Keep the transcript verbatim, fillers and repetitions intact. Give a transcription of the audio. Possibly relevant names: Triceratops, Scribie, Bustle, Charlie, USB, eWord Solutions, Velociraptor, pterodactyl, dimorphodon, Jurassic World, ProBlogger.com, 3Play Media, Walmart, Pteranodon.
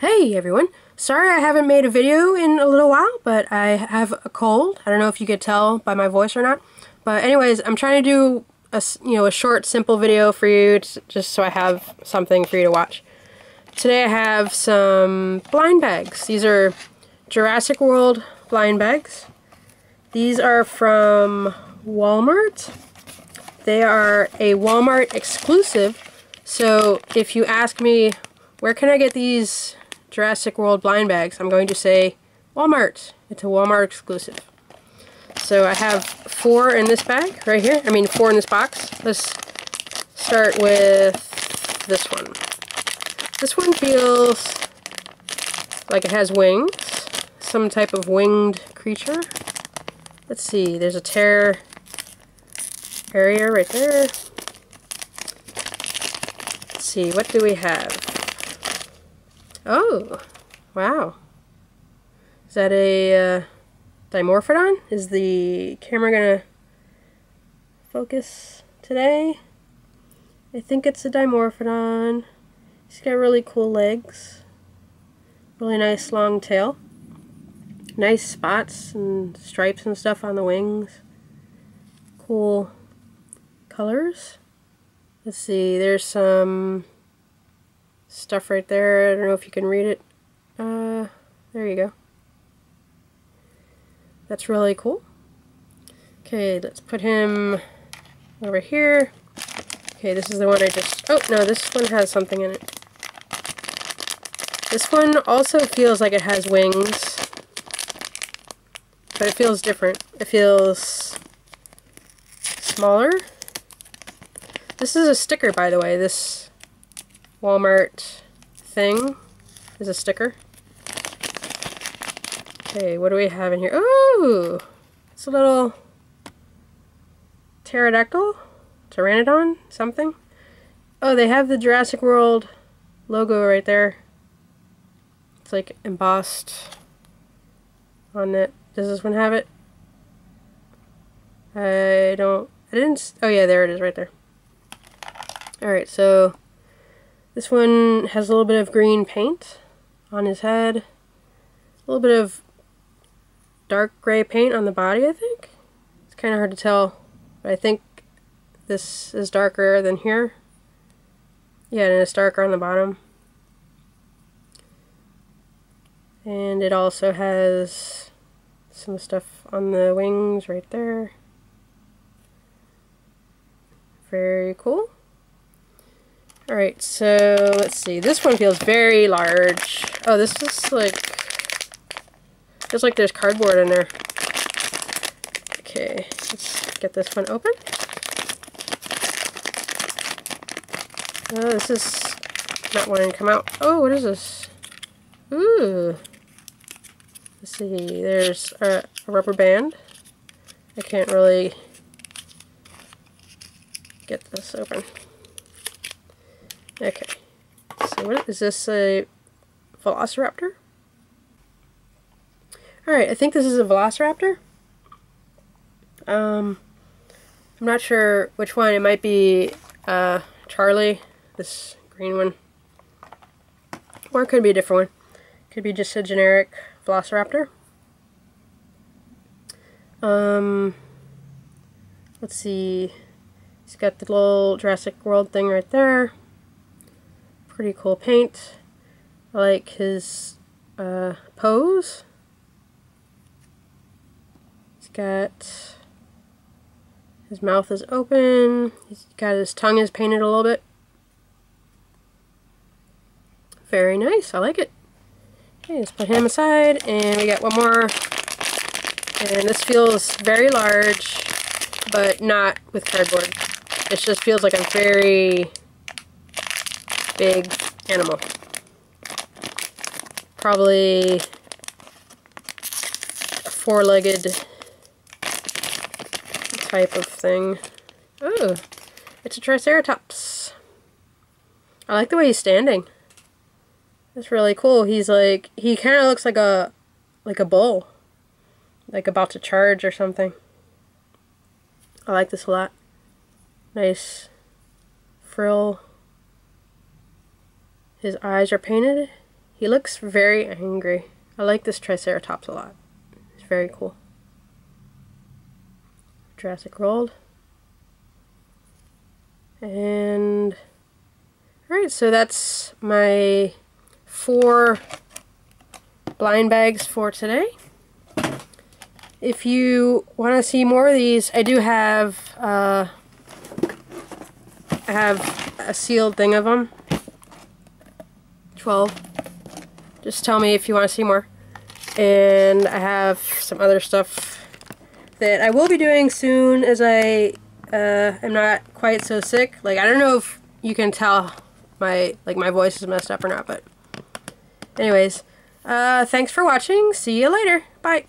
Hey everyone! Sorry I haven't made a video in a little while, but I have a cold. I don't know if you could tell by my voice or not. But anyways, I'm trying to do a, you know, a short, simple video for you, to, just so I have something for you to watch. Today I have some blind bags. These are Jurassic World blind bags. These are from Walmart. They are a Walmart exclusive, so if you ask me, where can I get these Jurassic World blind bags, I'm going to say Walmart. It's a Walmart exclusive. So I have four in this bag right here. I mean four in this box. Let's start with this one. This one feels like it has wings. Some type of winged creature. Let's see. There's a tear area right there. Let's see. What do we have? Oh, wow. Is that a uh, dimorphodon? Is the camera gonna focus today? I think it's a dimorphodon. He's got really cool legs. Really nice long tail. Nice spots and stripes and stuff on the wings. Cool colors. Let's see, there's some stuff right there. I don't know if you can read it. Uh, there you go. That's really cool. Okay, let's put him over here. Okay, this is the one I just... Oh, no, this one has something in it. This one also feels like it has wings. But it feels different. It feels smaller. This is a sticker, by the way. This Walmart thing is a sticker. Okay, what do we have in here? Ooh! It's a little pterodactyl? Pteranodon? Something? Oh, they have the Jurassic World logo right there. It's like embossed on it. Does this one have it? I don't... I didn't... Oh yeah, there it is right there. Alright, so this one has a little bit of green paint on his head, a little bit of dark gray paint on the body, I think. It's kind of hard to tell, but I think this is darker than here. Yeah, and it's darker on the bottom. And it also has some stuff on the wings right there. Very cool. Alright, so let's see. This one feels very large. Oh, this is like... feels like there's cardboard in there. Okay, let's get this one open. Oh, this is not wanting to come out. Oh, what is this? Ooh. Let's see. There's a, a rubber band. I can't really get this open. Okay, so what is this, a Velociraptor? Alright, I think this is a Velociraptor. Um, I'm not sure which one. It might be uh, Charlie, this green one. Or it could be a different one. It could be just a generic Velociraptor. Um, let's see. He's got the little Jurassic World thing right there. Pretty cool paint. I like his uh, pose. He's got... his mouth is open. He's got his tongue is painted a little bit. Very nice. I like it. Okay, let's put him aside. And we got one more. And this feels very large, but not with cardboard. It just feels like a very big animal. Probably a four-legged type of thing. Oh, it's a Triceratops. I like the way he's standing. That's really cool. He's like, he kind of looks like a, like a bull. Like about to charge or something. I like this a lot. Nice frill. His eyes are painted. He looks very angry. I like this Triceratops a lot. It's very cool. Jurassic World. And alright, so that's my four blind bags for today. If you want to see more of these, I do have uh, I have a sealed thing of them. twelve. Just tell me if you want to see more. And I have some other stuff that I will be doing soon as I uh, am not quite so sick. Like, I don't know if you can tell my, like, my voice is messed up or not, but anyways. Uh, thanks for watching. See you later. Bye.